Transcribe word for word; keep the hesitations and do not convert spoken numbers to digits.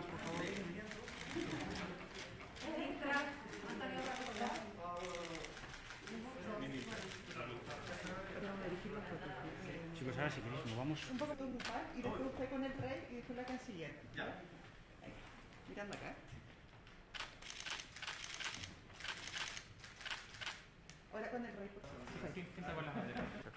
manos, por favor. Chicos, ahora si queréis, nos vamos. Un poco de agrupar y después usted con el rey y después la canciller. ¿Ya? Mirando acá. Ahora con el rey, por favor. ¿Quién está con las banderas?